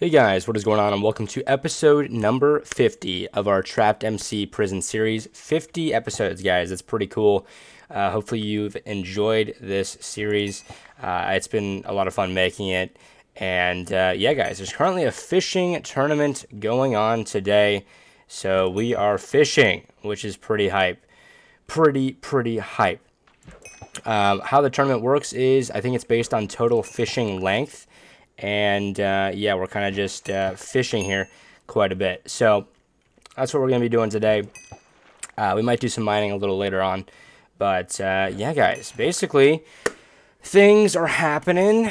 Hey guys, what is going on and welcome to episode number 50 of our Trapped MC prison series. 50 episodes, guys. It's pretty cool. Hopefully you've enjoyed this series. It's been a lot of fun making it. And yeah, guys, there's currently a fishing tournament going on today. So we are fishing, which is pretty hype. Pretty hype. How the tournament works is I think it's based on total fishing length. And yeah, we're kind of just fishing here quite a bit. So that's what we're going to be doing today. We might do some mining a little later on. But yeah, guys, basically things are happening.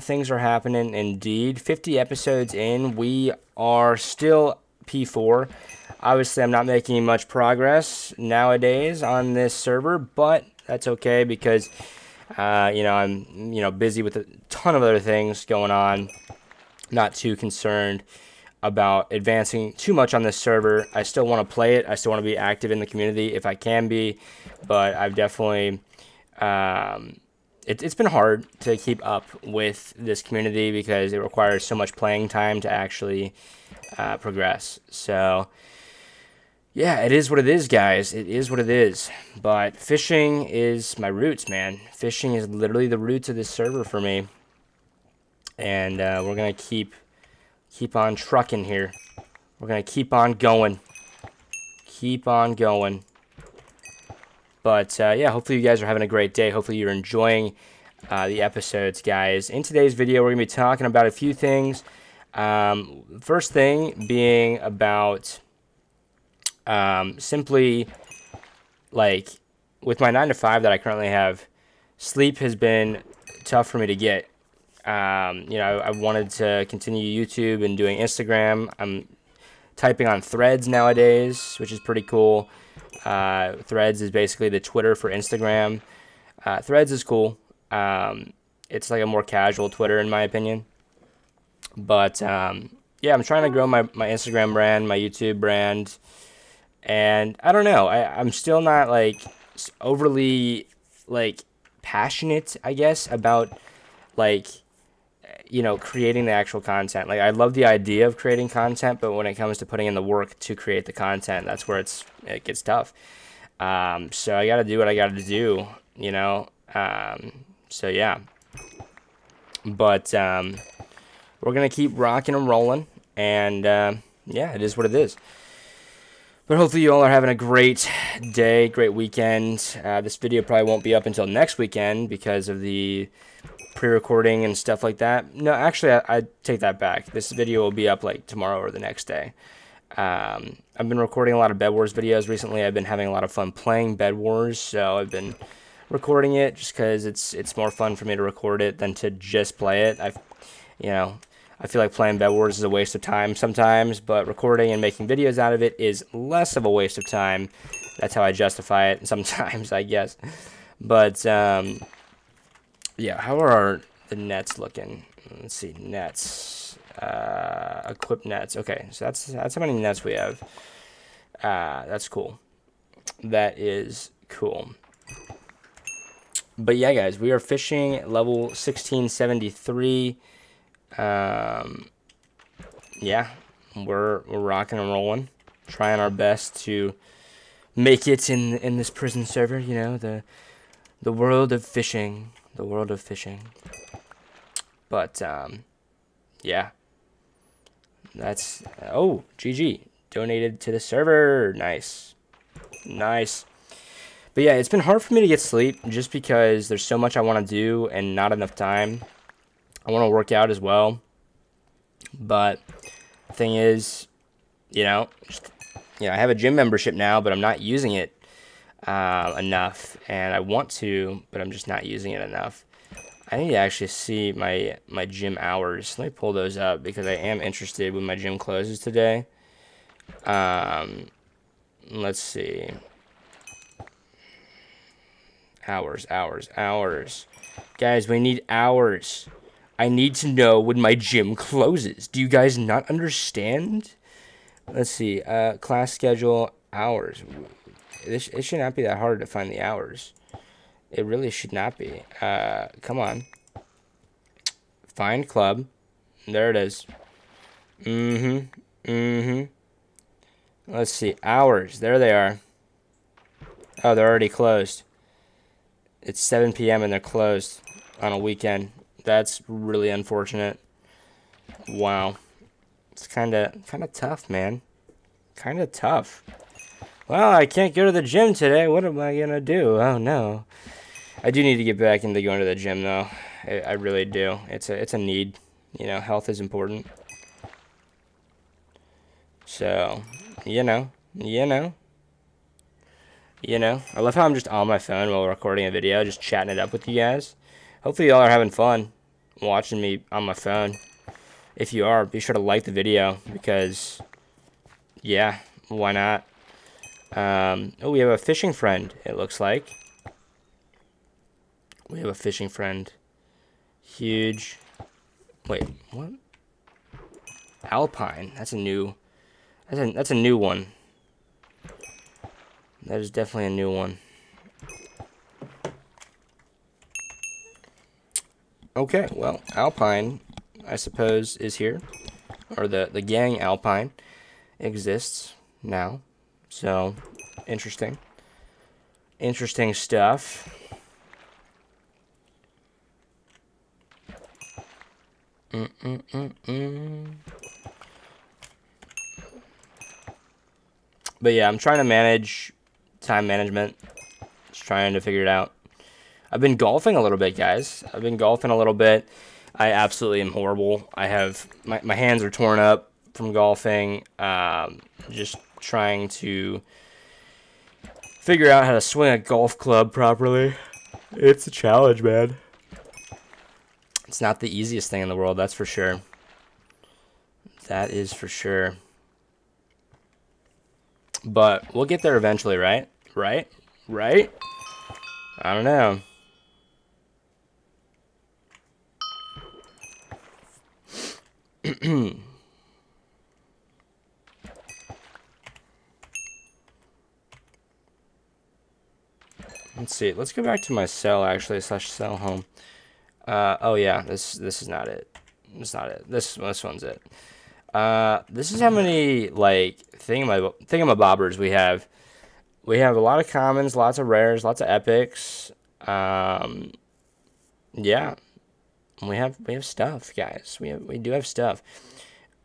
Things are happening indeed. 50 episodes in. We are still P4. Obviously, I'm not making much progress nowadays on this server, but that's okay because... you know, I'm, you know, busy with a ton of other things going on. Not too concerned about advancing too much on this server. I still want to play it. I still want to be active in the community if I can be. But I've definitely, it's been hard to keep up with this community because it requires so much playing time to actually progress. So... yeah, it is what it is, guys. It is what it is. But fishing is my roots, man. Fishing is literally the roots of this server for me. And we're going to keep on trucking here. We're going to keep on going. Keep on going. But, yeah, hopefully you guys are having a great day. Hopefully you're enjoying the episodes, guys. In today's video, we're going to be talking about a few things. First thing being about... simply, like, with my 9-to-5 that I currently have, sleep has been tough for me to get. You know, I wanted to continue YouTube and doing Instagram. I'm typing on Threads nowadays, which is pretty cool. Threads is basically the Twitter for Instagram. Threads is cool. It's like a more casual Twitter, in my opinion. But, yeah, I'm trying to grow my Instagram brand, my YouTube brand. And I don't know, I'm still not, like, overly, like, passionate, I guess, about, like, you know, creating the actual content. Like, I love the idea of creating content, but when it comes to putting in the work to create the content, that's where it gets tough. So I gotta do what I gotta do, you know? So, yeah. But we're gonna keep rocking and rolling, and, yeah, it is what it is. But hopefully you all are having a great day, great weekend. This video probably won't be up until next weekend because of the pre-recording and stuff like that. No, actually, I take that back. This video will be up like tomorrow or the next day. I've been recording a lot of Bed Wars videos recently. I've been having a lot of fun playing Bed Wars, so I've been recording it just because it's more fun for me to record it than to just play it. You know... I feel like playing Bed Wars is a waste of time sometimes, but recording and making videos out of it is less of a waste of time. That's how I justify it sometimes, I guess. But, yeah, how are the nets looking? Let's see, nets. Equip nets. Okay, so that's how many nets we have. That's cool. That is cool. But, yeah, guys, we are fishing at level 1673. Yeah, we're rocking and rolling, trying our best to make it in this prison server, you know, the world of fishing, but, yeah, that's, oh, GG, donated to the server, nice, but yeah, it's been hard for me to get sleep just because there's so much I want to do and not enough time. I want to work out as well, but the thing is, you know, I have a gym membership now, but I'm not using it enough, and I want to, but I'm just not using it enough. I need to actually see my gym hours. Let me pull those up because I am interested when my gym closes today. Let's see. Hours. Guys, we need hours. I need to know when my gym closes. Do you guys not understand? Let's see. Class schedule, hours. It should not be that hard to find the hours. It really should not be. Come on. Find club. There it is. Let's see. Hours. There they are. Oh, they're already closed. It's 7 p.m. and they're closed on a weekend. That's really unfortunate. Wow. It's kind of tough, man. Kind of tough. Well, I can't go to the gym today. What am I going to do? Oh, no. I do need to get back into going to the gym, though. I really do. It's a need. You know, health is important. So, you know. I love how I'm just on my phone while recording a video, just chatting it up with you guys. Hopefully y'all are having fun watching me on my phone. If you are, be sure to like the video because, yeah, why not? Oh, we have a fishing friend, it looks like. We have a fishing friend. Huge. Wait, what? Alpine. That's a new one. That is definitely a new one. Okay, well, Alpine, I suppose, is here. Or the gang Alpine exists now. So, interesting. Interesting stuff. But yeah, I'm trying to manage time management. Just trying to figure it out. I've been golfing a little bit, guys. I've been golfing a little bit. I absolutely am horrible. I have my hands are torn up from golfing. Just trying to figure out how to swing a golf club properly. It's a challenge, man. It's not the easiest thing in the world, that's for sure. That is for sure. But we'll get there eventually, right? Right? I don't know. Let's see. Let's go back to my cell, actually, /cell home. Oh, yeah. This is not it. It's not it. This one's it. This is how many, like, thingamabobbers we have. We have a lot of commons, lots of rares, lots of epics. Yeah. We have stuff, guys. We do have stuff.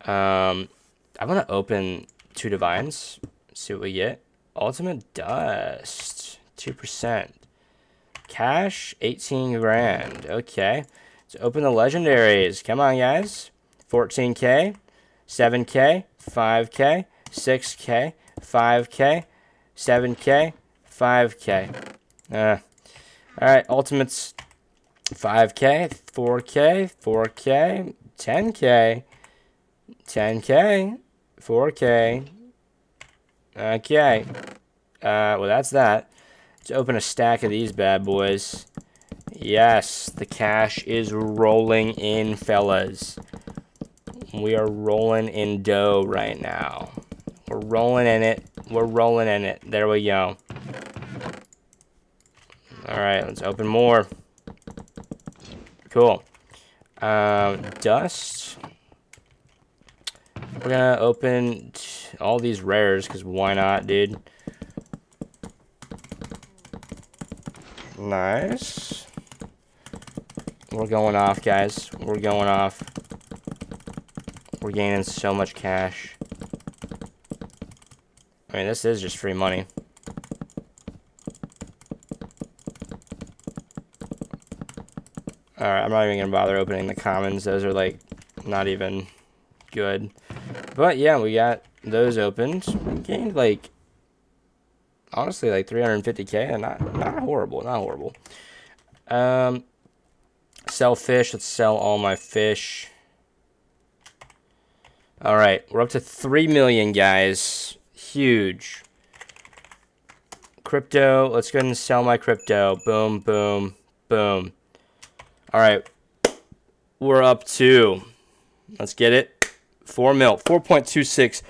I want to open 2 divines. See what we get. Ultimate dust. 2%. Cash, 18 grand. Okay. Let's open the legendaries. Come on, guys. 14K. 7K, 5K, 6K, 5K, 7K, 5K. All right, ultimates 5K, 4K, 4K, 10K, 10K, 4K. Okay. Well, that's that. Let's open a stack of these bad boys. Yes, the cash is rolling in, fellas. We are rolling in dough right now. We're rolling in it. We're rolling in it. There we go. All right, let's open more. Cool. Dust. We're going to open all these rares because why not, dude? Nice. We're going off, guys. We're going off. We're gaining so much cash. I mean, this is just free money. Alright, I'm not even going to bother opening the commons. Those are, like, not even good. But, yeah, we got those opened. We gained, like, honestly, like, 350K. Not horrible. Not horrible. Sell fish. Let's sell all my fish. All right, we're up to 3 million, guys. Huge. Crypto. Let's go ahead and sell my crypto. Boom, boom, boom. All right, we're up to, let's get it, 4 mil, 4.26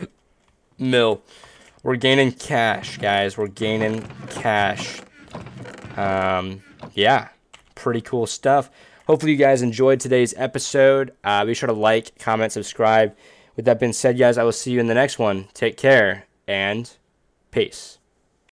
mil. We're gaining cash, guys. We're gaining cash. Yeah, pretty cool stuff. Hopefully you guys enjoyed today's episode. Be sure to like, comment, subscribe. With that being said, guys, I will see you in the next one. Take care and peace.